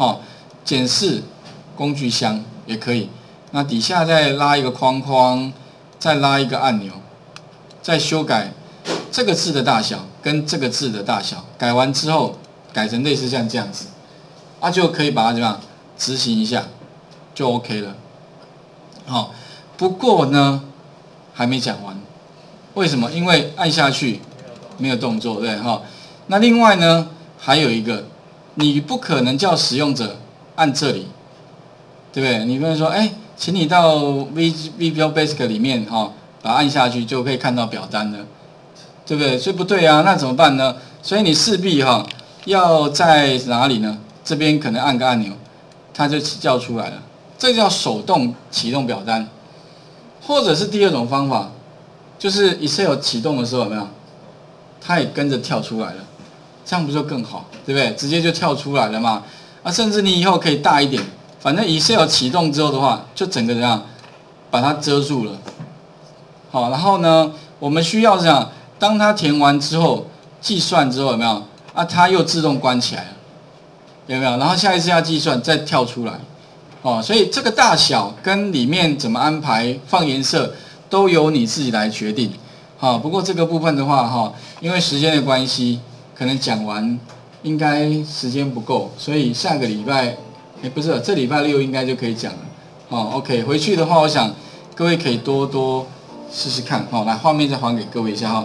好，检视工具箱也可以。那底下再拉一个框框，再拉一个按钮，再修改这个字的大小跟这个字的大小。改完之后，改成类似像这样子，啊，就可以把它怎么样执行一下，就 OK 了。好，不过呢，还没讲完。 为什么？因为按下去没有动作，对哈。那另外呢，还有一个，你不可能叫使用者按这里，对不对？你不能说，哎，请你到 VB Basic 里面哈，把它按下去就可以看到表单了，对不对？所以不对啊，那怎么办呢？所以你势必哈要在哪里呢？这边可能按个按钮，它就叫出来了，这叫手动启动表单，或者是第二种方法。 就是 Excel 启动的时候有没有？它也跟着跳出来了，这样不就更好，对不对？直接就跳出来了嘛。啊，甚至你以后可以大一点，反正 Excel 启动之后的话，就整个这样把它遮住了。好，然后呢，我们需要这样，当它填完之后，计算之后有没有？啊，它又自动关起来了，有没有？然后下一次要计算再跳出来。哦，所以这个大小跟里面怎么安排放颜色。 都由你自己来决定，好。不过这个部分的话，哈，因为时间的关系，可能讲完应该时间不够，所以下个礼拜，不是，这礼拜六应该就可以讲了，哦 ，OK。回去的话，我想各位可以多多试试看，好，来画面再还给各位一下，哈。